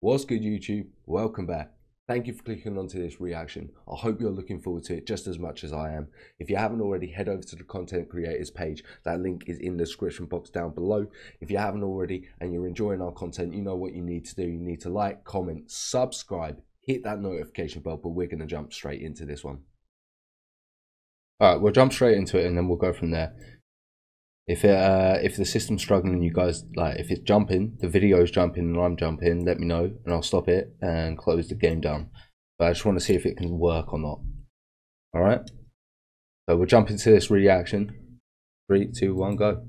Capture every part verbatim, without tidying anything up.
What's good, YouTube? Welcome back. Thank you for clicking onto this reaction. I hope you're looking forward to it just as much as I am. If you haven't already, head over to the content creators page. That link is in the description box down below. If you haven't already and you're enjoying our content, you know what you need to do. You need to like, comment, subscribe, hit that notification bell, but we're going to jump straight into this one. All right, we'll jump straight into it and then we'll go from there. If it, uh, if the system's struggling, you guys, like if it's jumping, the video's jumping and I'm jumping, let me know and I'll stop it and close the game down. But I just want to see if it can work or not. All right. So we'll jump into this reaction. Three, two, one, go.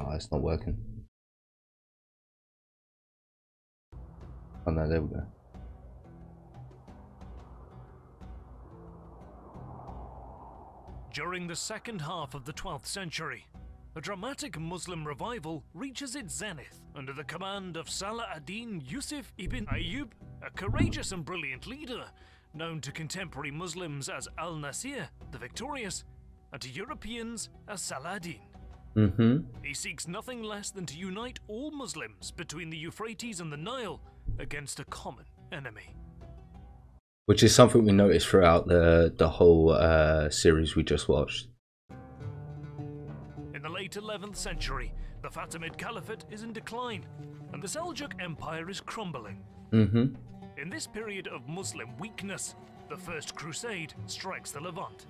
Ah, oh, it's not working. Oh no, there we go. During the second half of the twelfth century, a dramatic Muslim revival reaches its zenith under the command of Salah ad-Din Yusuf ibn Ayyub, a courageous and brilliant leader known to contemporary Muslims as Al-Nasir, the Victorious, and to Europeans as Salah ad-Din. Mm-hmm. He seeks nothing less than to unite all Muslims between the Euphrates and the Nile against a common enemy. Which is something we noticed throughout the, the whole uh, series we just watched. In the late eleventh century, the Fatimid Caliphate is in decline and the Seljuk Empire is crumbling. Mm-hmm. In this period of Muslim weakness, the First Crusade strikes the Levant.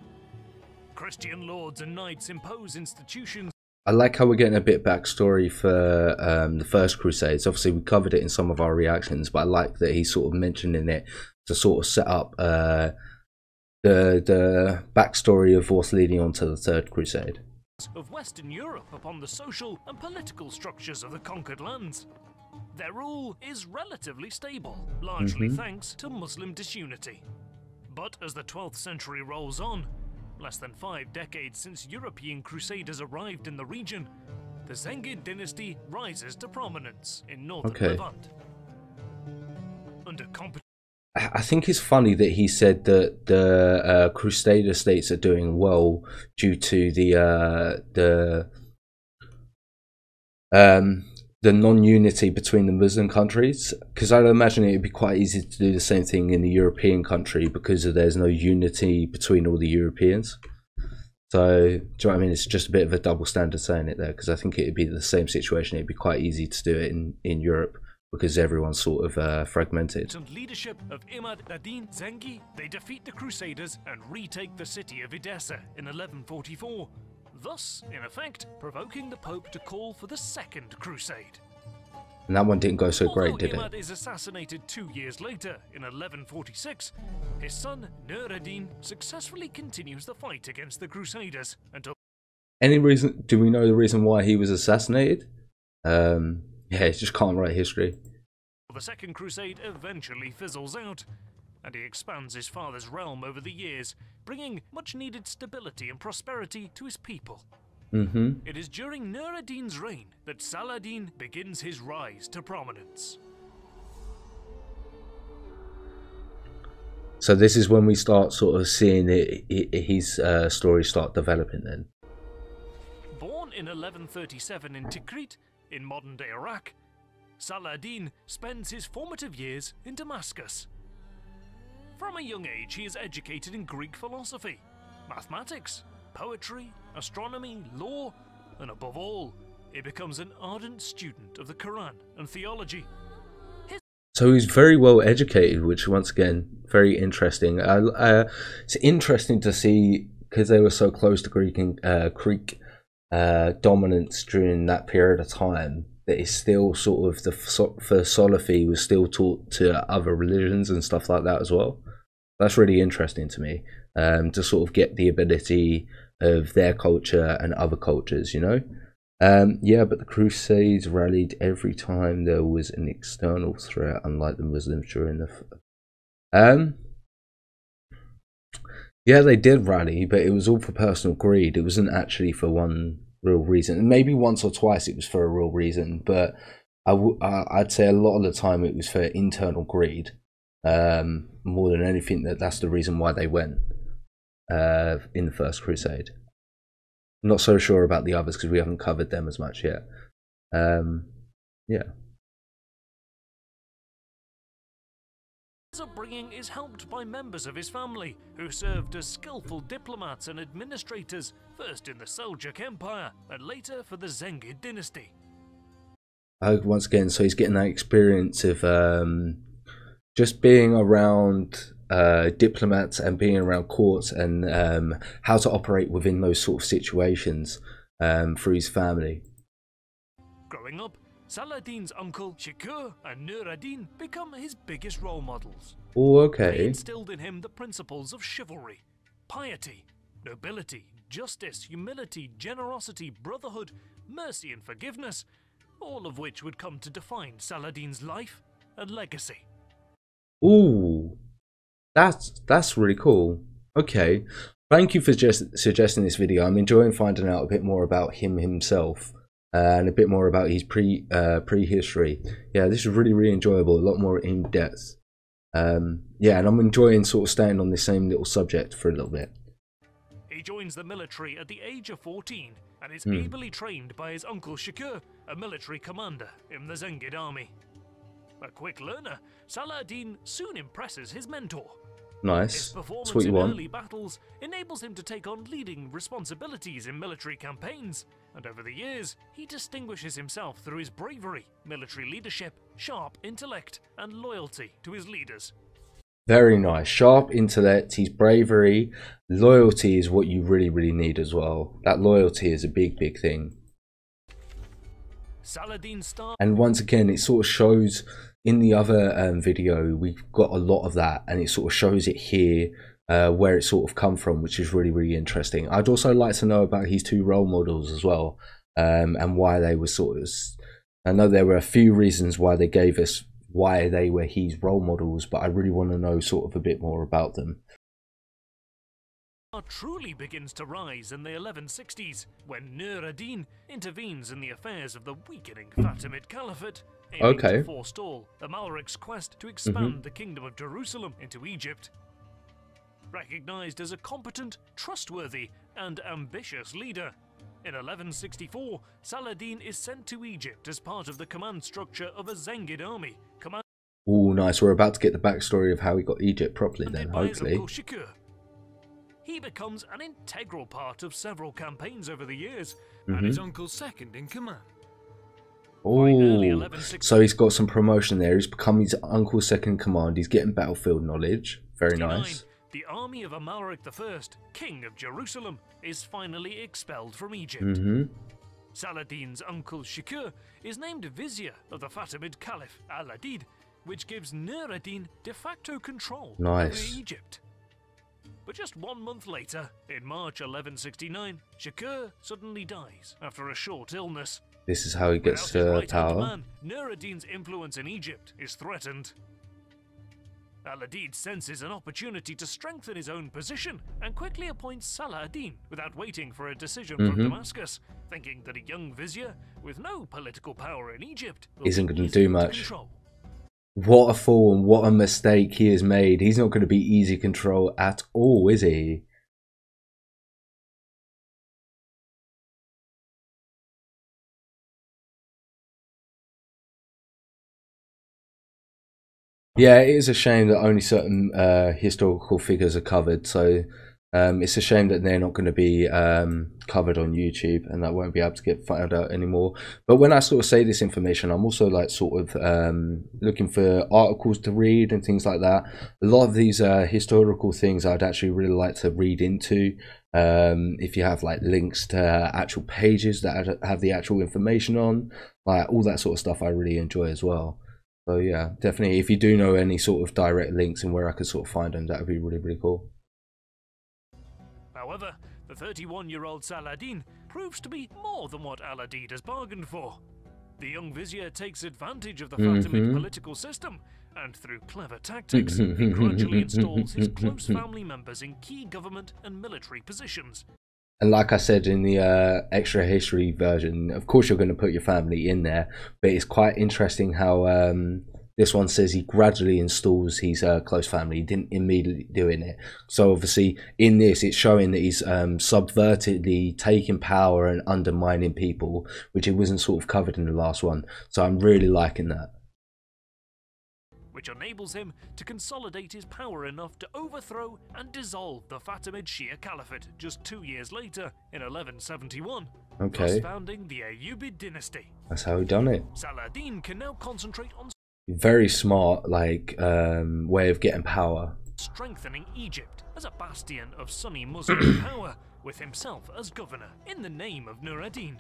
Christian lords and knights impose institutions. I like how we're getting a bit backstory for um, the First Crusades. Obviously, we covered it in some of our reactions, but I like that he's sort of mentioning it to sort of set up uh, the the backstory of what's leading on to the Third Crusade. Of Western Europe upon the social and political structures of the conquered lands. Their rule is relatively stable, largely mm-hmm. thanks to Muslim disunity. But as the twelfth century rolls on, less than five decades since European crusaders arrived in the region, the Zengid dynasty rises to prominence in northern okay. Levant. Under competition. I think it's funny that he said that the uh, Crusader states are doing well due to the uh, the um, the non-unity between the Muslim countries, because I'd imagine it would be quite easy to do the same thing in the European country because there's no unity between all the Europeans. So, do you know what I mean? It's just a bit of a double standard saying it there, because I think it would be the same situation. It'd be quite easy to do it in, in Europe, because everyone's sort of uh, fragmented. Under leadership of Imad ad-Din Zengi, they defeat the Crusaders and retake the city of Edessa in eleven forty-four, thus, in effect, provoking the Pope to call for the Second Crusade. And that one didn't go so Although great, did Imad it? Imad is assassinated two years later, in eleven forty-six. His son, Nur ad-Din, successfully continues the fight against the Crusaders until... Any reason... Do we know the reason why he was assassinated? Um... Yeah, he just can't write history. The Second Crusade eventually fizzles out, and he expands his father's realm over the years, bringing much-needed stability and prosperity to his people. Mm-hmm. It is during Nur ad-Din's reign that Salah ad-Din begins his rise to prominence. So this is when we start sort of seeing it, it, his uh, story start developing then. Born in eleven thirty-seven in Tikrit, in modern-day Iraq, Salah ad-Din spends his formative years in Damascus. From a young age, he is educated in Greek philosophy, mathematics, poetry, astronomy, law, and above all, he becomes an ardent student of the Quran and theology. His so he's very well educated, which once again, very interesting. Uh, uh, it's interesting to see, because they were so close to Greek and uh, Greek Uh, dominance during that period of time, that is still sort of the philosophy was still taught to other religions and stuff like that as well. That's really interesting to me, um, to sort of get the ability of their culture and other cultures, you know. Um, yeah, but the Crusades rallied every time there was an external threat, unlike the Muslims during the... Um, Yeah, they did rally, but it was all for personal greed. It wasn't actually for one real reason. And maybe once or twice it was for a real reason, but I w I'd say a lot of the time it was for internal greed. Um, more than anything, that that's the reason why they went uh, in the First Crusade. I'm not so sure about the others because we haven't covered them as much yet. Um, Yeah. His upbringing is helped by members of his family, who served as skillful diplomats and administrators, first in the Seljuk Empire and later for the Zengid dynasty. Uh, once again, so he's getting that experience of um, just being around uh, diplomats and being around courts and um, how to operate within those sort of situations um, through his family. Growing up, Salah ad-Din's uncle Shirkuh and Nur ad-Din become his biggest role models. Oh, okay. They instilled in him the principles of chivalry, piety, nobility, justice, humility, generosity, brotherhood, mercy and forgiveness, all of which would come to define Salah ad-Din's life and legacy. Ooh, that's, that's really cool. Okay, thank you for just suggesting this video. I'm enjoying finding out a bit more about him himself uh, and a bit more about his pre, uh, pre-history. Yeah, this is really, really enjoyable, a lot more in-depth. Um, yeah, and I'm enjoying sort of staying on this same little subject for a little bit. He joins the military at the age of fourteen and is mm. ably trained by his uncle Shirkuh, a military commander in the Zengid army. A quick learner, Salah ad-Din soon impresses his mentor. Nice. His performance in early battles enables him to take on leading responsibilities in military campaigns, and over the years, he distinguishes himself through his bravery, military leadership, sharp intellect, and loyalty to his leaders. Very nice. Sharp intellect, his bravery, loyalty is what you really, really need as well. That loyalty is a big, big thing. Salah ad-Din star. And once again, it sort of shows in the other um, video, we've got a lot of that, and it sort of shows it here uh, where it sort of come from, which is really, really interesting. I'd also like to know about his two role models as well, um, and why they were sort of... I know there were a few reasons why they gave us why they were his role models, but I really want to know sort of a bit more about them. Truly begins to rise in the eleven sixties when Nur ad-Din intervenes in the affairs of the weakening Fatimid Caliphate, aiming okay. to forestall Amalric's quest to expand mm-hmm. the Kingdom of Jerusalem into Egypt. Recognized as a competent, trustworthy, and ambitious leader, in eleven sixty-four, Salah ad-Din is sent to Egypt as part of the command structure of a Zengid army. Command Ooh, nice. We're about to get the backstory of how he got Egypt properly then, hopefully. He becomes an integral part of several campaigns over the years, mm-hmm. and his uncle's second in command. Oh, so he's got some promotion there. He's become his uncle's second command. He's getting battlefield knowledge. Very nice. The army of Amalric the First, King of Jerusalem, is finally expelled from Egypt. Mm-hmm. Salah ad-Din's uncle Shirkuh is named vizier of the Fatimid Caliph Al-Adid, which gives Nur ad-Din de facto control nice. over Egypt. But just one month later, in March eleven sixty-nine, Shirkuh suddenly dies after a short illness. This is how he gets to uh, power. Nur ad-Din's influence in Egypt is threatened. Al-Adid senses an opportunity to strengthen his own position and quickly appoints Salah ad-Din without waiting for a decision mm-hmm. from Damascus, thinking that a young vizier with no political power in Egypt isn't going to do much. Control. What a fool and what a mistake he has made. He's not going to be easy control at all, is he? Yeah, it is a shame that only certain uh, historical figures are covered, so um, it's a shame that they're not going to be um, covered on YouTube, and that won't be able to get found out anymore. But when I sort of say this information, I'm also like sort of um, looking for articles to read and things like that. A lot of these uh, historical things I'd actually really like to read into. Um, if you have like links to actual pages that have the actual information on, like all that sort of stuff I really enjoy as well. So yeah, definitely, if you do know any sort of direct links and where I could sort of find them, that would be really, really cool. However, the thirty-one-year-old Salah ad-Din proves to be more than what Al-Adid has bargained for. The young vizier takes advantage of the Fatimid mm-hmm. political system, and through clever tactics, he gradually installs his close family members in key government and military positions. And like I said in the uh, extra history version, of course you're going to put your family in there, but it's quite interesting how um, This one says he gradually installs his uh, close family. He didn't immediately do it. So obviously in this, it's showing that he's um, subvertedly taking power and undermining people, which it wasn't sort of covered in the last one. So I'm really liking that. Which enables him to consolidate his power enough to overthrow and dissolve the Fatimid Shia Caliphate just two years later in eleven seventy-one. Okay. Founding the Ayyubid dynasty. That's how he done it. Salah ad-Din can now concentrate on. Very smart, like, um, way of getting power. Strengthening Egypt as a bastion of Sunni Muslim power, with himself as governor in the name of Nur ad-Din.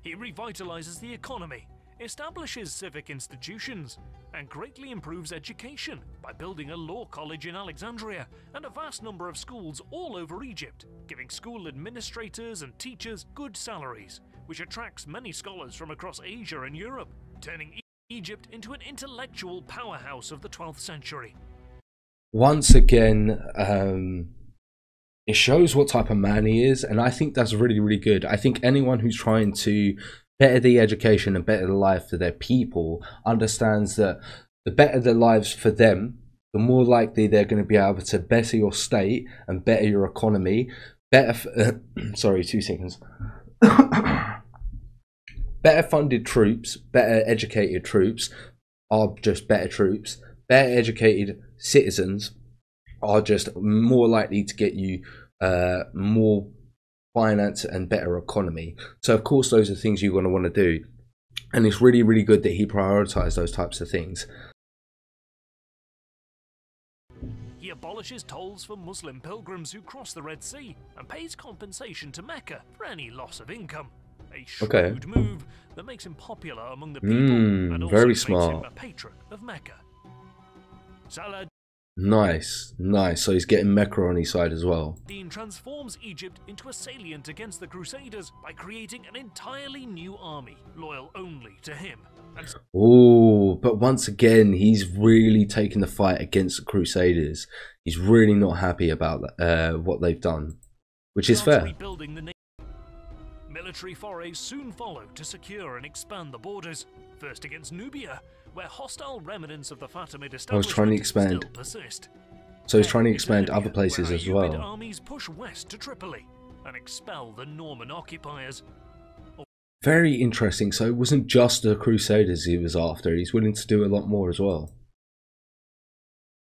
He revitalizes the economy, establishes civic institutions, and greatly improves education by building a law college in Alexandria and a vast number of schools all over Egypt, giving school administrators and teachers good salaries, which attracts many scholars from across Asia and Europe, turning Egypt into an intellectual powerhouse of the twelfth century. Once again, um, it shows what type of man he is, and I think that's really, really good. I think anyone who's trying to better the education and better the life for their people understands that the better the lives for them, the more likely they're going to be able to better your state and better your economy, better f uh, sorry, two seconds. Better funded troops, better educated troops are just better troops. Better educated citizens are just more likely to get you uh, more finance and better economy. So of course those are things you're going to want to do. And it's really, really good that he prioritized those types of things. He abolishes tolls for Muslim pilgrims who cross the Red Sea and pays compensation to Mecca for any loss of income. A shrewd okay. move that makes him popular among the people mm, and also very smart. Makes him a patron of Mecca. Salah nice, nice. So he's getting Mecca on his side as well. Dean transforms Egypt into a salient against the Crusaders by creating an entirely new army, loyal only to him. And... Oh, but once again, he's really taking the fight against the Crusaders. He's really not happy about uh, what they've done, which is fair. Military forays soon followed to secure and expand the borders, first against Nubia, where hostile remnants of the Fatimid establishment I was trying to expand. persist. So he's trying to expand other places as well. Armies push west to Tripoli and expel the Norman occupiers. Very interesting. So it wasn't just the Crusaders he was after. He's willing to do a lot more as well.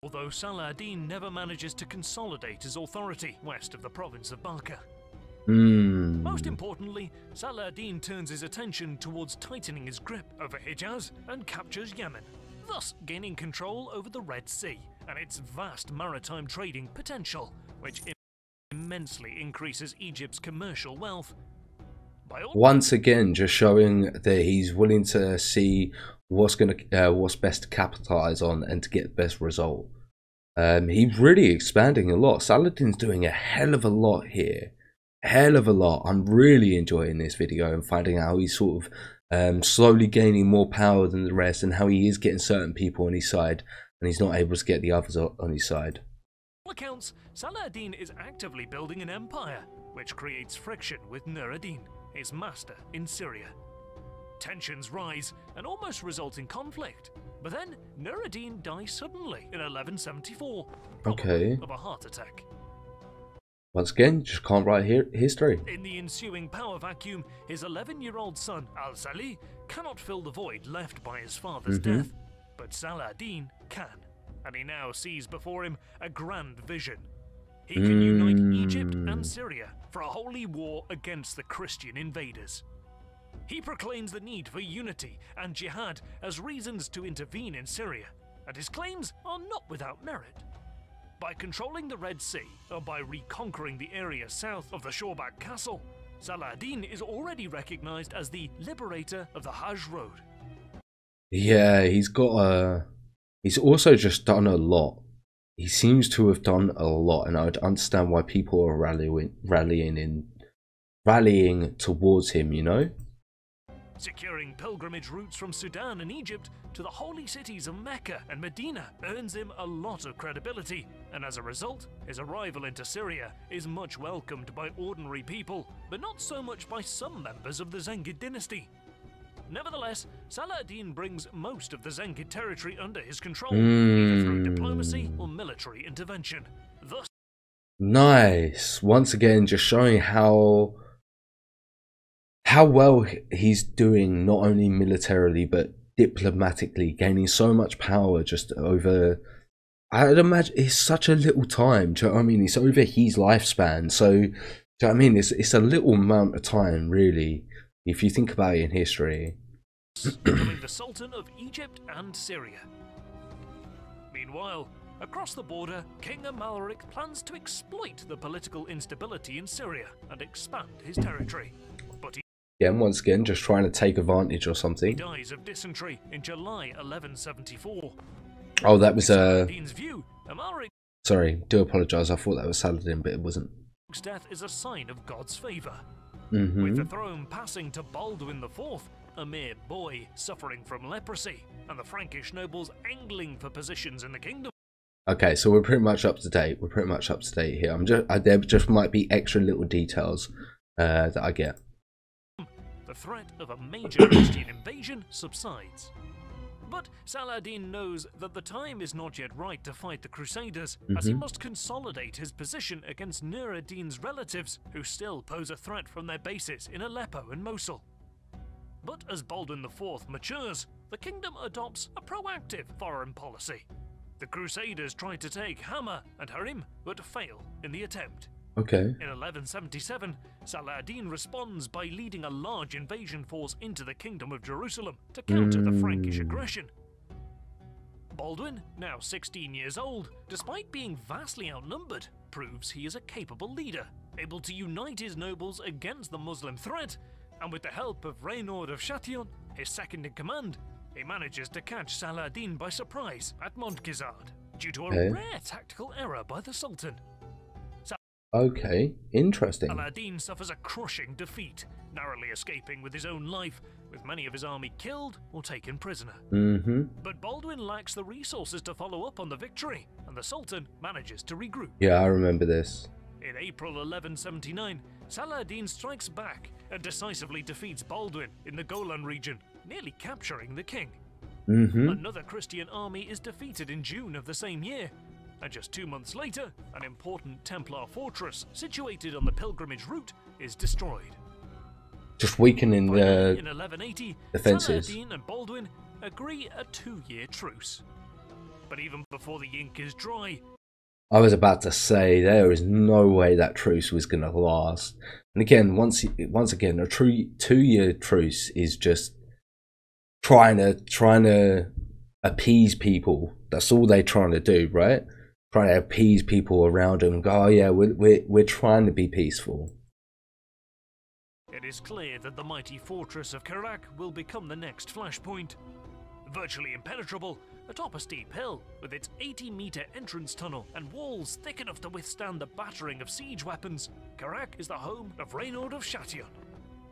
Although Salah ad-Din never manages to consolidate his authority west of the province of Balkh. Mm. Most importantly, Salah ad-Din turns his attention towards tightening his grip over Hijaz and captures Yemen, thus gaining control over the Red Sea and its vast maritime trading potential, which immensely increases Egypt's commercial wealth. By all Once again, just showing that he's willing to see what's gonna, uh, what's best to capitalize on and to get the best result. Um, he's really expanding a lot. Salah ad-Din's doing a hell of a lot here. Hell of a lot. I'm really enjoying this video and finding out how he's sort of um, slowly gaining more power than the rest, and how he is getting certain people on his side and he's not able to get the others on his side. All accounts, Salah ad-Din is actively building an empire which creates friction with Nur ad-Din, his master in Syria. Tensions rise and almost result in conflict, but then Nur ad-Din dies suddenly in eleven seventy-four okay. of a heart attack. Once again, just can't write here history. In the ensuing power vacuum, his eleven-year-old son Al-Salih cannot fill the void left by his father's mm-hmm. death, but Salah ad-Din can, and he now sees before him a grand vision. He can mm. unite Egypt and Syria for a holy war against the Christian invaders. He proclaims the need for unity and jihad as reasons to intervene in Syria, and his claims are not without merit. By controlling the Red Sea, or by reconquering the area south of the Shawbak Castle, Salah ad-Din is already recognized as the liberator of the Hajj Road. Yeah, he's got a... He's also just done a lot. He seems to have done a lot, and I would understand why people are rallying, rallying, in, rallying towards him, you know? Securing pilgrimage routes from Sudan and Egypt to the holy cities of Mecca and Medina earns him a lot of credibility, and as a result, his arrival into Syria is much welcomed by ordinary people, but not so much by some members of the Zengid dynasty. Nevertheless, Salah ad-Din brings most of the Zengid territory under his control, mm. either through diplomacy or military intervention. Thus nice. Once again, just showing how how well he's doing, not only militarily but diplomatically, gaining so much power just over. I'd imagine it's such a little time. Do you know what I mean? It's over his lifespan. So, do you know what I mean? It's it's a little amount of time, really, if you think about it in history. Becoming the Sultan of Egypt and Syria. Meanwhile, across the border, King Amalric plans to exploit the political instability in Syria and expand his territory. But he yeah, once again, just trying to take advantage or something. He dies of dysentery in July eleven seventy-four. Oh, that was uh... a. Sorry, do apologise. I thought that was Salah ad-Din, but it wasn't. Death is a sign of God's favour. Mm-hmm. With the throne passing to Baldwin the fourth, a mere boy suffering from leprosy, and the Frankish nobles angling for positions in the kingdom. Okay, so we're pretty much up to date. We're pretty much up to date here. I'm just I, there just might be extra little details uh, that I get. The threat of a major Christian invasion subsides. But Salah ad-Din knows that the time is not yet right to fight the Crusaders, mm-hmm. as he must consolidate his position against Nur ad-Din's relatives, who still pose a threat from their bases in Aleppo and Mosul. But as Baldwin the fourth matures, the kingdom adopts a proactive foreign policy. The Crusaders try to take Hama and Harim, but fail in the attempt. Okay. In eleven seventy-seven, Salah ad-Din responds by leading a large invasion force into the Kingdom of Jerusalem to counter mm. the Frankish aggression. Baldwin, now sixteen years old, despite being vastly outnumbered, proves he is a capable leader, able to unite his nobles against the Muslim threat, and with the help of Reynald of Chatillon, his second-in-command, he manages to catch Salah ad-Din by surprise at Montgizard, due to a okay. rare tactical error by the Sultan. Okay, interesting. Salah ad-Din suffers a crushing defeat, narrowly escaping with his own life, with many of his army killed or taken prisoner. Mm-hmm. But Baldwin lacks the resources to follow up on the victory, and the Sultan manages to regroup. Yeah, I remember this. In April eleven seventy-nine, Salah ad-Din strikes back and decisively defeats Baldwin in the Golan region, nearly capturing the king. Mm-hmm. Another Christian army is defeated in June of the same year. And just two months later, an important Templar fortress situated on the pilgrimage route is destroyed. Just weakening the in eleven eighty, defenses. Salah ad-Din and Baldwin agree a two-year truce. But even before the ink is dry... I was about to say, there is no way that truce was going to last. And again, once once again, a true two-year truce is just trying to, trying to appease people. That's all they're trying to do, right? Trying to appease people around him and go, oh yeah, we're, we're, we're trying to be peaceful. It is clear that the mighty fortress of Karak will become the next flashpoint. Virtually impenetrable, atop a steep hill, with its eighty metre entrance tunnel and walls thick enough to withstand the battering of siege weapons, Karak is the home of Reynald of Chatillon.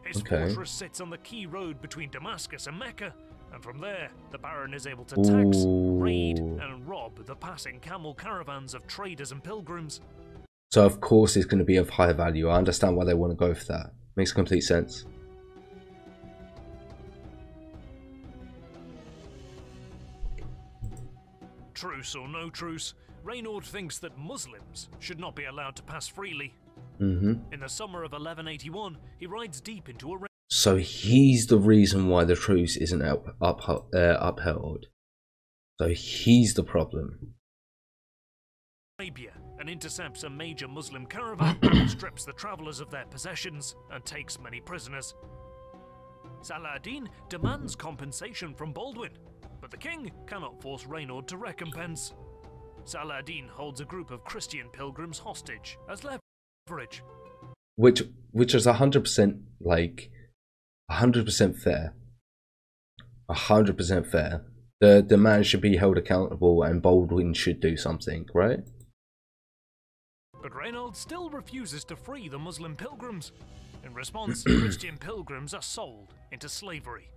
His okay. fortress sits on the key road between Damascus and Mecca, and from there, the Baron is able to tax, Ooh. raid, and rob the passing camel caravans of traders and pilgrims. So of course it's going to be of high value. I understand why they want to go for that. Makes complete sense. Truce or no truce, Reynald thinks that Muslims should not be allowed to pass freely. Mm-hmm. In the summer of eleven eighty-one, he rides deep into a So he's the reason why the truce isn't up, up, uh, upheld. So he's the problem. Arabia and intercepts a major Muslim caravan, strips the travellers of their possessions, and takes many prisoners. Salah ad-Din demands compensation from Baldwin, but the king cannot force Reynald to recompense. Salah ad-Din holds a group of Christian pilgrims hostage as leverage, which which is a hundred percent like. one hundred percent fair. one hundred percent fair. The, the man should be held accountable and Baldwin should do something, right? But Reynald still refuses to free the Muslim pilgrims. In response, Christian pilgrims are sold into slavery.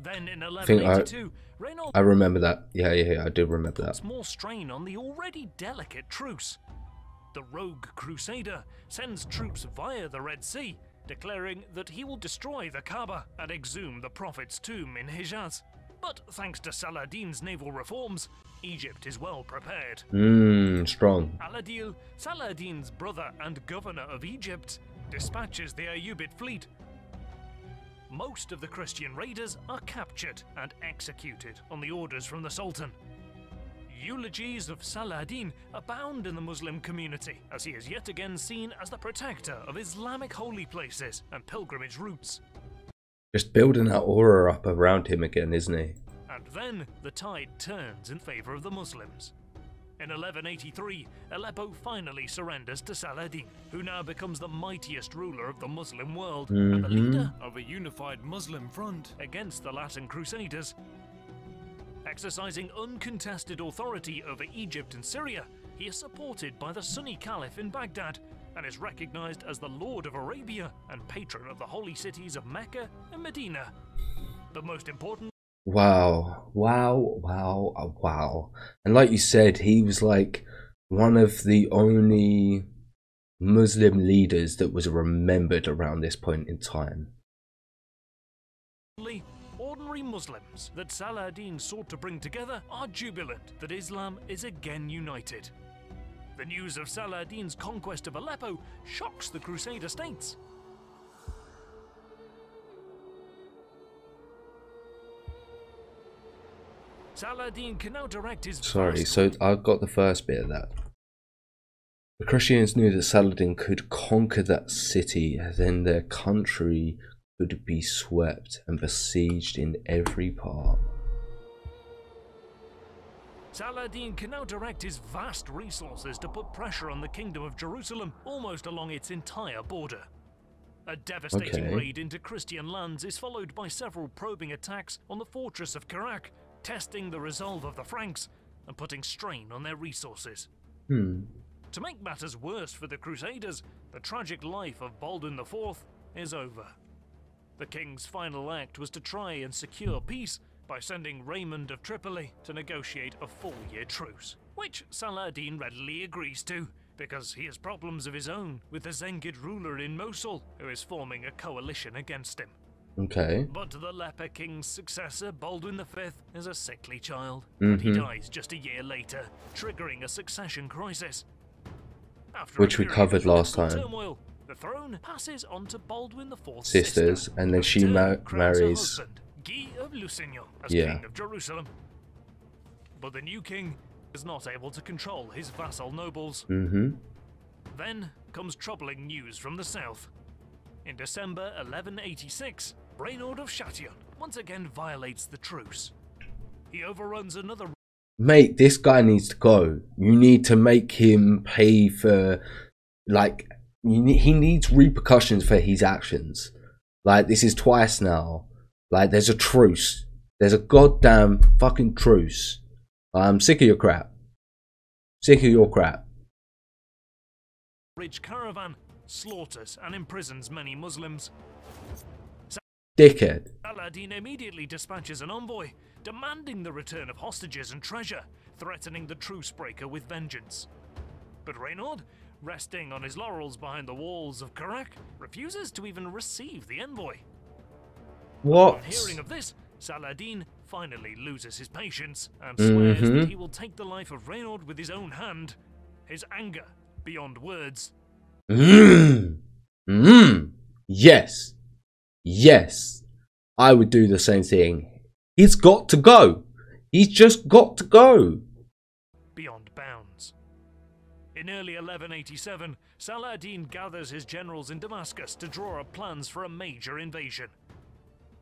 Then in eleven eighty-two, I, Reynald... I remember that. Yeah, yeah, yeah, I do remember that. Puts more strain on the already delicate truce. The rogue crusader sends troops via the Red Sea declaring that he will destroy the Kaaba and exhume the Prophet's tomb in Hijaz. But thanks to Saladin's naval reforms, Egypt is well prepared. Mmm, strong. Al-Adil, Saladin's brother and governor of Egypt, dispatches the Ayyubid fleet. Most of the Christian raiders are captured and executed on the orders from the Sultan. Eulogies of Salah ad-Din abound in the Muslim community, as he is yet again seen as the protector of Islamic holy places and pilgrimage routes. Just building that aura up around him again, isn't he? And then the tide turns in favour of the Muslims. In eleven eighty-three, Aleppo finally surrenders to Salah ad-Din, who now becomes the mightiest ruler of the Muslim world, mm-hmm. and the leader of a unified Muslim front against the Latin Crusaders. Exercising uncontested authority over Egypt and Syria, he is supported by the Sunni Caliph in Baghdad and is recognized as the Lord of Arabia and patron of the holy cities of Mecca and Medina. The most important... Wow, wow, wow, wow. And like you said, he was like one of the only Muslim leaders that was remembered around this point in time. Lee. Ordinary Muslims that Salah ad-Din sought to bring together are jubilant that Islam is again united. The news of Salah ad-Din's conquest of Aleppo shocks the Crusader states. Salah ad-Din can now direct his... Sorry, so I've got the first bit of that. The Christians knew that Salah ad-Din could conquer that city, then their country would be swept and besieged in every part. Salah ad-Din can now direct his vast resources to put pressure on the Kingdom of Jerusalem almost along its entire border. A devastating okay. raid into Christian lands is followed by several probing attacks on the fortress of Karak, testing the resolve of the Franks and putting strain on their resources. Hmm. To make matters worse for the Crusaders, the tragic life of Baldwin the fourth is over. The king's final act was to try and secure peace by sending Raymond of Tripoli to negotiate a four-year truce, which Salah ad-Din readily agrees to, because he has problems of his own with the Zengid ruler in Mosul, who is forming a coalition against him. Okay. But the leper king's successor, Baldwin the fifth, is a sickly child, mm-hmm. and he dies just a year later, triggering a succession crisis. After which we covered last time. Turmoil, the throne passes on to Baldwin the Fourth's sisters, sister, and then she ma marries husband, Guy of Lusignan, as yeah. king of Jerusalem. But the new king is not able to control his vassal nobles. Mm-hmm. Then comes troubling news from the south. In December eleven eighty-six, Reynald of Chatillon once again violates the truce. He overruns another. Mate, this guy needs to go. You need to make him pay for, like. You need, he needs repercussions for his actions. Like, this is twice now. Like, there's a truce. There's a goddamn fucking truce. I'm sick of your crap. Sick of your crap. Rich caravan slaughters and imprisons many Muslims. Dickhead. Salah ad-Din immediately dispatches an envoy, demanding the return of hostages and treasure, threatening the truce breaker with vengeance. But Reynald, resting on his laurels behind the walls of Karak, refuses to even receive the envoy. What? Upon hearing of this, Salah ad-Din finally loses his patience and swears mm-hmm. that he will take the life of Reynald with his own hand. His anger beyond words. Mmm. Mmm. Yes. Yes. I would do the same thing. He's got to go. He's just got to go. Beyond bounds. In early eleven eighty-seven, Salah ad-Din gathers his generals in Damascus to draw up plans for a major invasion.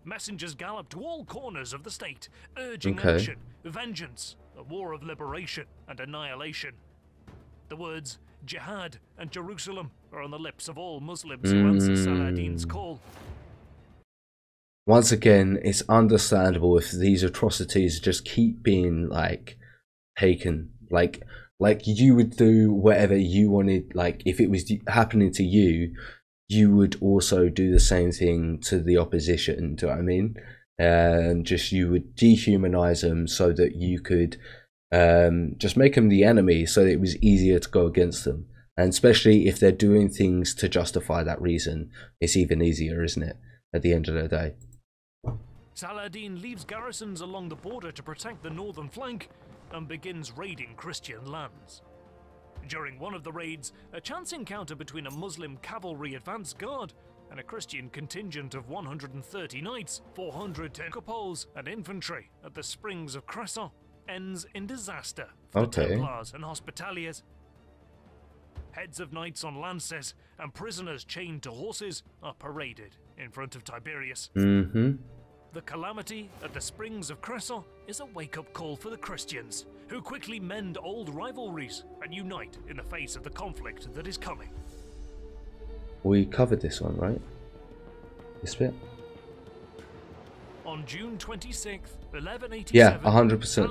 Messengers gallop to all corners of the state, urging okay. action, vengeance, a war of liberation and annihilation. The words jihad and Jerusalem are on the lips of all Muslims who mm. answer Salah ad-Din's call. Once again, it's understandable if these atrocities just keep being, like, taken, like... Like, you would do whatever you wanted, like, if it was happening to you, you would also do the same thing to the opposition, do you know what I mean? And um, just, you would dehumanize them so that you could um, just make them the enemy so that it was easier to go against them. And especially if they're doing things to justify that reason, it's even easier, isn't it, at the end of the day. Salah ad-Din leaves garrisons along the border to protect the northern flank and begins raiding Christian lands. During one of the raids, a chance encounter between a Muslim cavalry advance guard and a Christian contingent of one hundred thirty knights, four hundred ten Poles and infantry at the Springs of Cresson ends in disaster for okay. the Templars and Hospitaliers. Heads of knights on lances and prisoners chained to horses are paraded in front of Tiberius. Mm-hmm. The calamity at the Springs of Cresson is a wake-up call for the Christians, who quickly mend old rivalries and unite in the face of the conflict that is coming. We covered this one, right? This bit? On June twenty-sixth, eleven eighty-seven... Yeah, one hundred percent.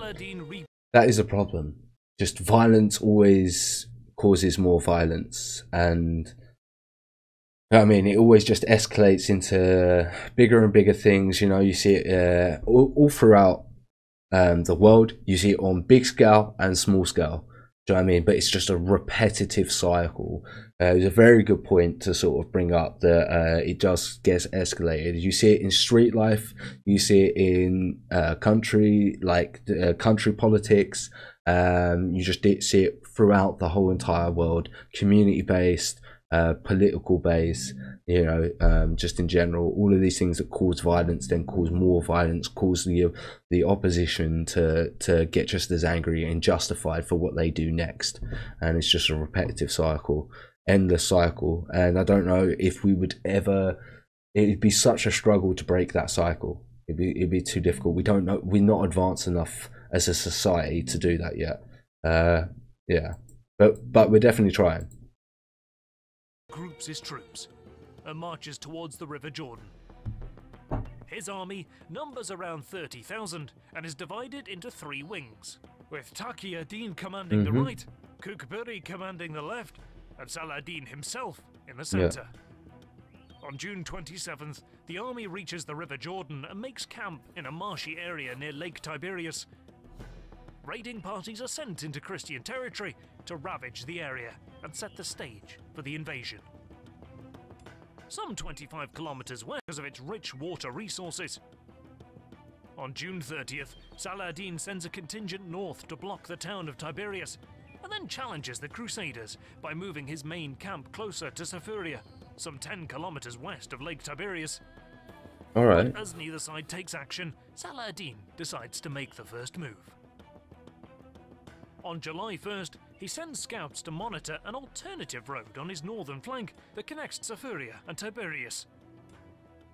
That is a problem. Just violence always causes more violence, and I mean it always just escalates into bigger and bigger things. You know, you see it uh, all, all throughout um, the world. You see it on big scale and small scale, do you know what I mean? But it's just a repetitive cycle. Uh, it was a very good point to sort of bring up that uh, it just gets escalated. You see it in street life, you see it in uh, country, like uh, country politics. Um, you just see it throughout the whole entire world, community-based, uh, political-based, you know, um, just in general. All of these things that cause violence then cause more violence, cause the, the opposition to, to get just as angry and justified for what they do next. And it's just a repetitive cycle, endless cycle. And I don't know if we would ever, it'd be such a struggle to break that cycle. It'd be, it'd be too difficult. We don't know, we're not advanced enough as a society to do that yet. Uh, yeah, but but we're definitely trying. Groups his troops and marches towards the River Jordan. His army numbers around thirty thousand and is divided into three wings, with Taqi ad-Din commanding mm -hmm. the right, Kukburi commanding the left, and Salah ad-Din himself in the center. Yeah. On June twenty-seventh, the army reaches the River Jordan and makes camp in a marshy area near Lake Tiberius. Raiding parties are sent into Christian territory to ravage the area and set the stage for the invasion. Some twenty-five kilometers west of its rich water resources. On June thirtieth, Salah ad-Din sends a contingent north to block the town of Tiberias and then challenges the Crusaders by moving his main camp closer to Safuria, some ten kilometers west of Lake Tiberius. All right. But as neither side takes action, Salah ad-Din decides to make the first move. On July first, he sends scouts to monitor an alternative road on his northern flank that connects Safuria and Tiberias.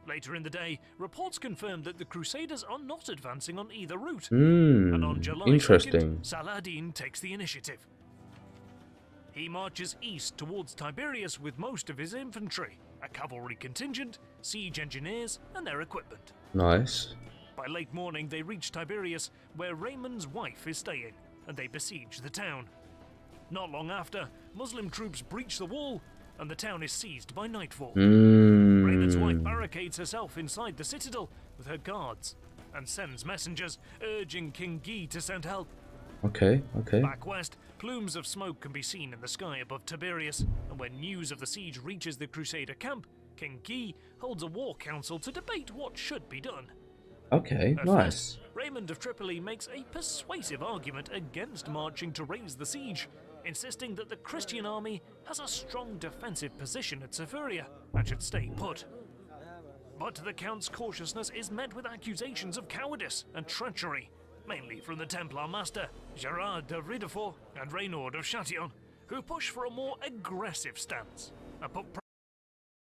Later in the day, reports confirmed that the Crusaders are not advancing on either route, mm, and on July second, Salah ad-Din takes the initiative. He marches east towards Tiberias with most of his infantry, a cavalry contingent, siege engineers, and their equipment. Nice. By late morning, they reach Tiberias, where Raymond's wife is staying, and they besiege the town. Not long after, Muslim troops breach the wall and the town is seized by nightfall. Mm. Raymond's wife barricades herself inside the citadel with her guards and sends messengers urging King Guy to send help. Okay, okay. Back west, plumes of smoke can be seen in the sky above Tiberias, and when news of the siege reaches the Crusader camp, King Guy holds a war council to debate what should be done. Okay, At nice. First, Raymond of Tripoli makes a persuasive argument against marching to raise the siege, insisting that the Christian army has a strong defensive position at Safuria and should stay put. But the Count's cautiousness is met with accusations of cowardice and treachery, mainly from the Templar master, Gerard de Ridefort and Reynald of Chatillon, who push for a more aggressive stance and put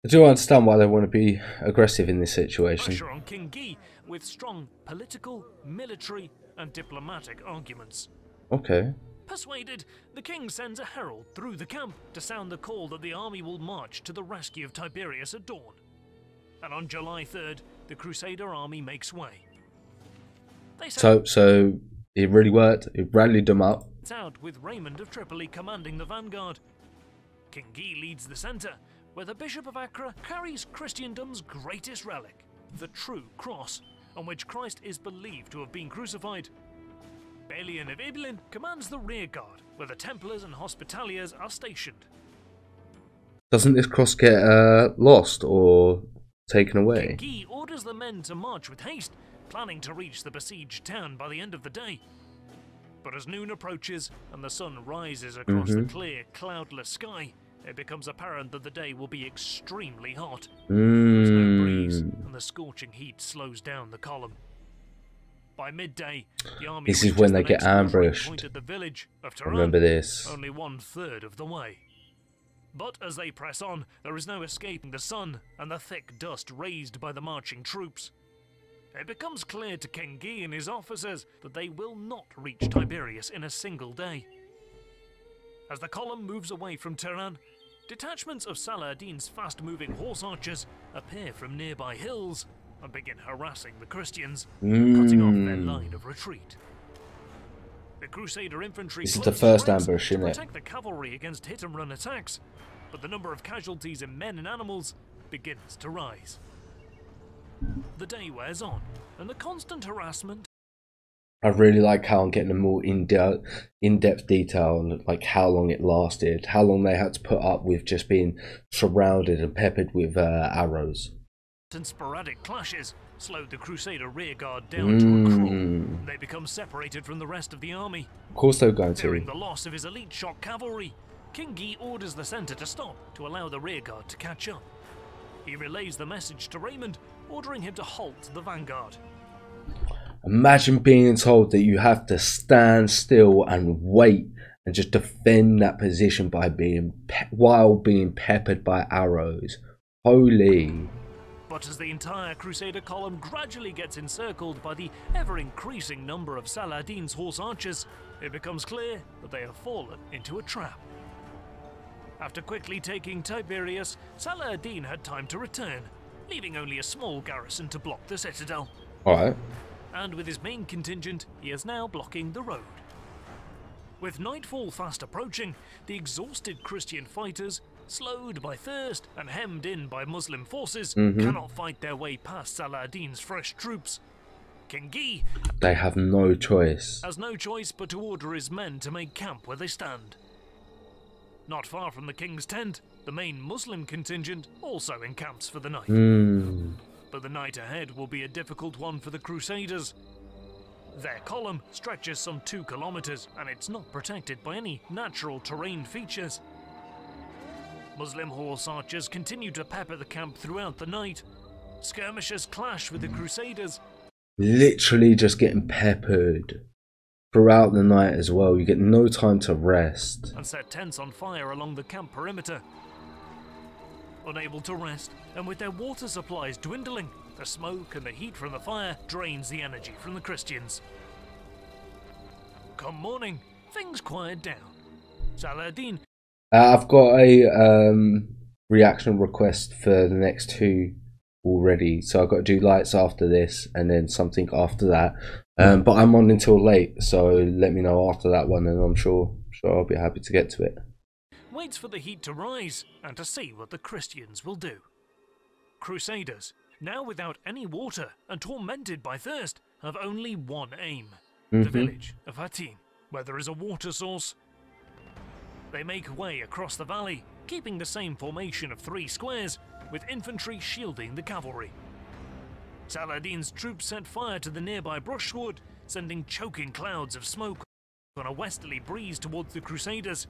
I do understand why they want to be aggressive in this situation. Pressure on King Guy with strong political, military, and diplomatic arguments. Okay. Persuaded, the king sends a herald through the camp to sound the call that the army will march to the rescue of Tiberias at dawn. And on July third, the Crusader army makes way. They so, so it really worked. It rallied them up. It's out with Raymond of Tripoli commanding the vanguard. King Guy leads the centre, where the Bishop of Acre carries Christendom's greatest relic, the true cross, on which Christ is believed to have been crucified. Balian of Ibelin commands the rearguard, where the Templars and Hospitaliers are stationed, Doesn't this cross get uh, lost or taken away? King Guy orders the men to march with haste, planning to reach the besieged town by the end of the day. But as noon approaches and the sun rises across mm-hmm. the clear, cloudless sky, it becomes apparent that the day will be extremely hot. Mm. There's no breeze, and the scorching heat slows down the column. By midday, the army this is when they the get ambushed. At the village of Tehran, remember this. Only one third of the way. But as they press on, there is no escaping the sun and the thick dust raised by the marching troops. It becomes clear to King Guy and his officers that they will not reach Tiberias in a single day. As the column moves away from Tehran, detachments of Salah ad-Din's fast-moving horse archers appear from nearby hills and begin harassing the Christians, mm. cutting off their line of retreat. The Crusader infantry this is the first ambush, isn't it? Protect the cavalry against hit-and-run attacks, but the number of casualties in men and animals begins to rise. The day wears on, and the constant harassment. I really like how I'm getting a more in-depth in depth detail on like how long it lasted, how long they had to put up with just being surrounded and peppered with uh, arrows. And sporadic clashes slowed the Crusader rearguard down mm. to a crawl. They become separated from the rest of the army. Of course they're going to. Fearing the loss of his elite shock cavalry, King Guy orders the centre to stop to allow the rearguard to catch up. He relays the message to Raymond, ordering him to halt the vanguard. Imagine being told that you have to stand still and wait and just defend that position by being pe while being peppered by arrows. Holy. But as the entire Crusader column gradually gets encircled by the ever-increasing number of Salah ad-Din's horse archers, it becomes clear that they have fallen into a trap. After quickly taking Tiberias, Salah ad-Din had time to return, leaving only a small garrison to block the citadel. All right. And with his main contingent, he is now blocking the road. With nightfall fast approaching, the exhausted Christian fighters, slowed by thirst and hemmed in by Muslim forces, mm-hmm. cannot fight their way past Salah ad-Din's fresh troops. King Guy, they have no choice. Has no choice but to order his men to make camp where they stand. Not far from the king's tent, the main Muslim contingent also encamps for the night. Mm. But the night ahead will be a difficult one for the Crusaders. Their column stretches some two kilometers and it's not protected by any natural terrain features. Muslim horse archers continue to pepper the camp throughout the night. Skirmishes clash with the Crusaders. Literally just getting peppered throughout the night as well. You get no time to rest. And set tents on fire along the camp perimeter. Unable to rest, and with their water supplies dwindling, the smoke and the heat from the fire drains the energy from the Christians. Come morning, things quiet down. Salah ad-Din. Uh, I've got a um, reaction request for the next two already, so I've got to do lights after this and then something after that. Um, but I'm on until late, so let me know after that one, and I'm sure, sure I'll be happy to get to it. Waits for the heat to rise and to see what the Christians will do. Crusaders, now without any water and tormented by thirst, have only one aim, mm-hmm. the village of Hatim, where there is a water source. They make way across the valley, keeping the same formation of three squares, with infantry shielding the cavalry. Salah ad-Din's troops set fire to the nearby brushwood, sending choking clouds of smoke on a westerly breeze towards the Crusaders.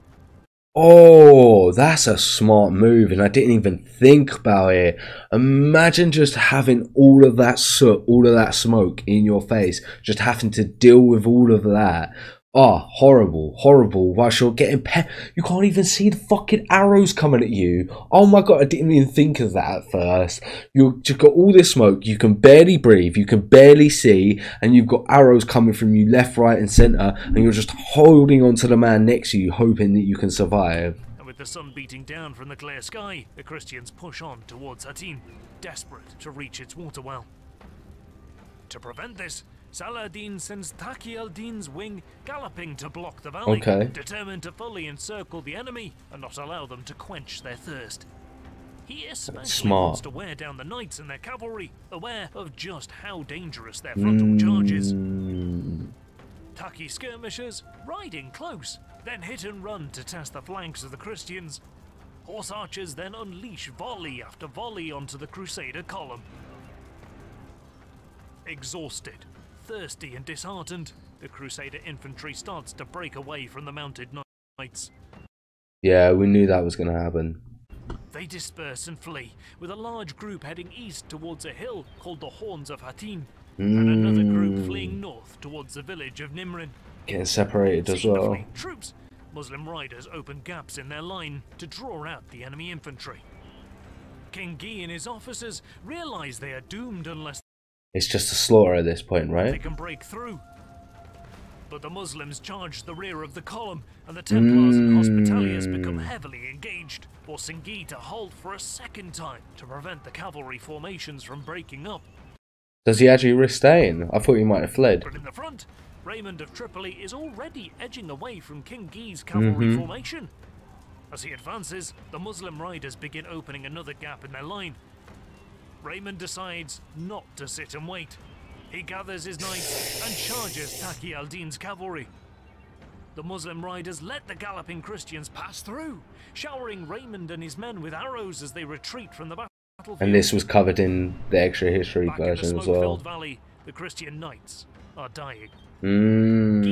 Oh, that's a smart move, and I didn't even think about it. Imagine just having all of that soot, all of that smoke in your face, just having to deal with all of that. Oh, horrible, horrible, whilst you're getting pe- you can't even see the fucking arrows coming at you. Oh my god, I didn't even think of that at first. You've just got all this smoke, you can barely breathe, you can barely see, and you've got arrows coming from you left, right and centre, and you're just holding on to the man next to you, hoping that you can survive. And with the sun beating down from the clear sky, the Christians push on towards Hatim, desperate to reach its water well. To prevent this, Salah ad-Din sends Taqi al-Din's wing galloping to block the valley, okay. determined to fully encircle the enemy and not allow them to quench their thirst. He especially Smart. wants to wear down the knights and their cavalry, aware of just how dangerous their frontal mm. charges. Taqi skirmishers ride in close, then hit and run to test the flanks of the Christians. Horse archers then unleash volley after volley onto the Crusader column. Exhausted, thirsty and disheartened, the Crusader infantry starts to break away from the mounted knights. Yeah, we knew that was going to happen. They disperse and flee, with a large group heading east towards a hill called the Horns of Hattin, mm. and another group fleeing north towards the village of Nimrin. Getting separated as well. Troops, Muslim riders open gaps in their line to draw out the enemy infantry. King Guy and his officers realise they are doomed unless... It's just a slaughter at this point, right? They can break through. But the Muslims charge the rear of the column, and the Templars mm. and Hospitaliers become heavily engaged, forcing Guy to halt for a second time to prevent the cavalry formations from breaking up. Does he actually risk staying? I thought he might have fled. But in the front, Raymond of Tripoli is already edging away from King Guy's cavalry mm-hmm. formation. As he advances, the Muslim riders begin opening another gap in their line. Raymond decides not to sit and wait. He gathers his knights and charges Taqi al-Din's cavalry. The Muslim riders let the galloping Christians pass through, showering Raymond and his men with arrows as they retreat from the battlefield. And this was covered in the extra history Back version in the as well. Valley, the Christian knights are dying. Mm.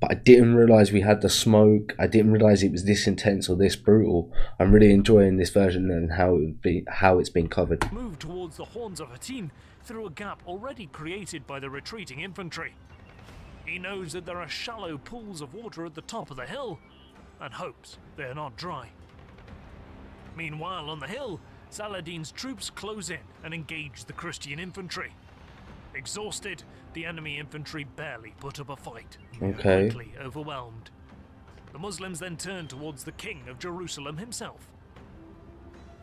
But I didn't realise we had the smoke. I didn't realise it was this intense or this brutal. I'm really enjoying this version and how it be, how it's been covered. Move towards the Horns of Hattin through a gap already created by the retreating infantry. He knows that there are shallow pools of water at the top of the hill, and hopes they are not dry. Meanwhile, on the hill, Saladin's troops close in and engage the Christian infantry. Exhausted, the enemy infantry barely put up a fight. Okay. Quickly overwhelmed. The Muslims then turn towards the King of Jerusalem himself.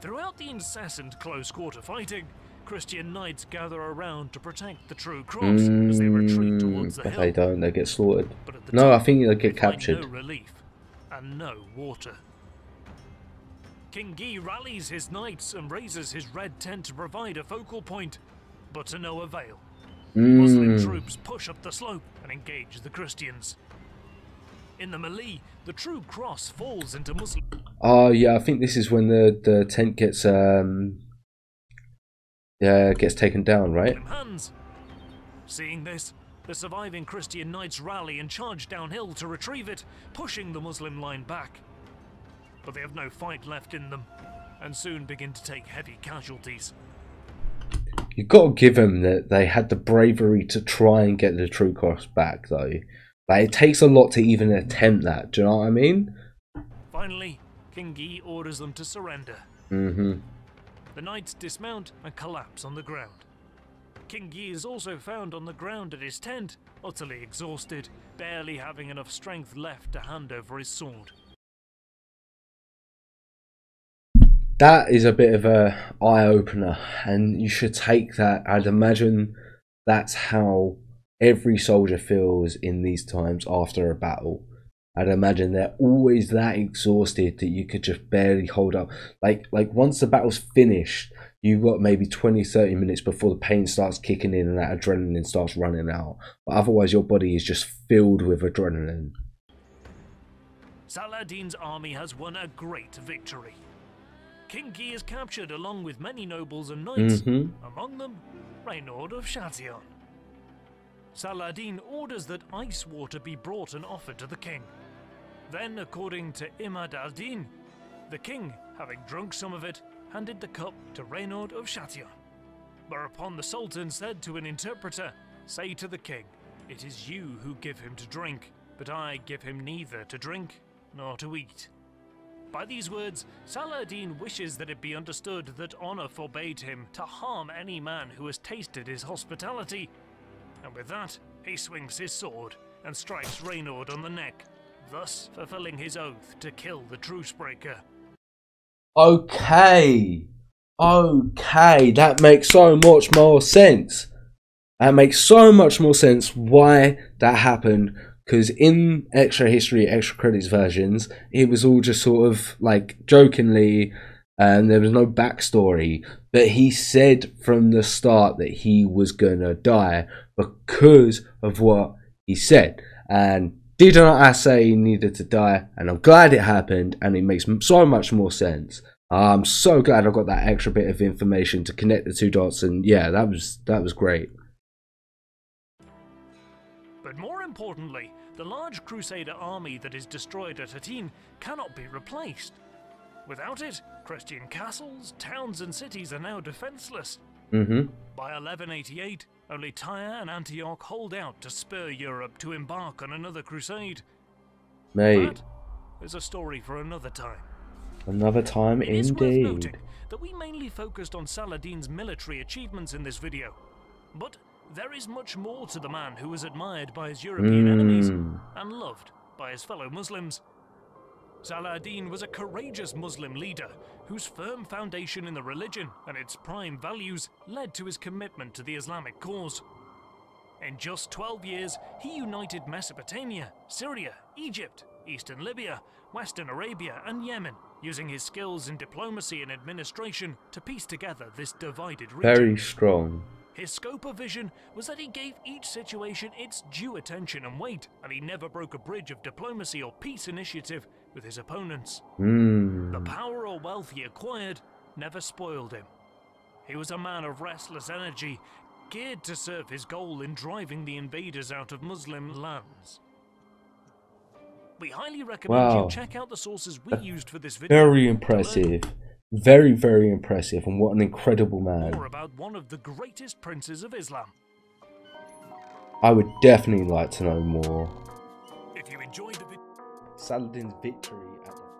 Throughout the incessant close-quarter fighting, Christian knights gather around to protect the true cross mm, as they retreat towards the but hill. They don't, they get slaughtered. The no, I think they'll get they captured. No relief and no water. King Guy rallies his knights and raises his red tent to provide a focal point, but to no avail. Mm. Muslim troops push up the slope and engage the Christians. In the melee, the True Cross falls into Muslim... Oh yeah, I think this is when the, the tent gets um, yeah, gets taken down, right? Hands. Seeing this, the surviving Christian knights rally and charge downhill to retrieve it, pushing the Muslim line back. But they have no fight left in them, and soon begin to take heavy casualties. You've got to give them that they had the bravery to try and get the True Cross back, though. Like, it takes a lot to even attempt that, do you know what I mean? Finally, King Guy orders them to surrender. Mm-hmm. The knights dismount and collapse on the ground. King Guy is also found on the ground at his tent, utterly exhausted, barely having enough strength left to hand over his sword. That is a bit of a eye-opener, and you should take that. I'd imagine that's how every soldier feels in these times after a battle. I'd imagine they're always that exhausted that you could just barely hold up. Like, like once the battle's finished, you've got maybe twenty, thirty minutes before the pain starts kicking in and that adrenaline starts running out. But otherwise, your body is just filled with adrenaline. Salah ad-Din's army has won a great victory. King Guy is captured along with many nobles and knights, mm-hmm. among them Reynald of Chatillon. Salah ad-Din orders that ice water be brought and offered to the king. Then, according to Imad ad-Din, the king, having drunk some of it, handed the cup to Reynald of Chatillon. Whereupon the sultan said to an interpreter, "Say to the king, it is you who give him to drink, but I give him neither to drink nor to eat." By these words, Salah ad-Din wishes that it be understood that honour forbade him to harm any man who has tasted his hospitality. And with that, he swings his sword and strikes Reynald on the neck, thus fulfilling his oath to kill the truce breaker. Okay. Okay, that makes so much more sense. That makes so much more sense why that happened. Because in extra history, extra credits versions, it was all just sort of like jokingly, and there was no backstory. But he said from the start that he was gonna die because of what he said, and Diodon Asai needed to die, and I'm glad it happened, and it makes so much more sense. I'm so glad I got that extra bit of information to connect the two dots, and yeah, that was that was great. But more importantly, the large Crusader army that is destroyed at Hattin cannot be replaced. Without it, Christian castles, towns, and cities are now defenseless. Mm-hmm. By eleven eighty-eight, only Tyre and Antioch hold out to spur Europe to embark on another crusade. Mate, that is a story for another time. Another time, indeed. It is worth noting that we mainly focused on Salah ad-Din's military achievements in this video, but there is much more to the man who was admired by his European mm. enemies and loved by his fellow Muslims. Salah ad-Din was a courageous Muslim leader whose firm foundation in the religion and its prime values led to his commitment to the Islamic cause. In just twelve years, he united Mesopotamia, Syria, Egypt, Eastern Libya, Western Arabia, and Yemen, using his skills in diplomacy and administration to piece together this divided region. Very strong. His scope of vision was that he gave each situation its due attention and weight, and he never broke a bridge of diplomacy or peace initiative with his opponents. Mm. The power or wealth he acquired never spoiled him. He was a man of restless energy, geared to serve his goal in driving the invaders out of Muslim lands. We highly recommend wow. you check out the sources we used for this video. Very impressive. Very, very impressive, and what an incredible man. Or about one of the greatest princes of Islam. I would definitely like to know more. If you enjoyed the video, Saladin's victory at the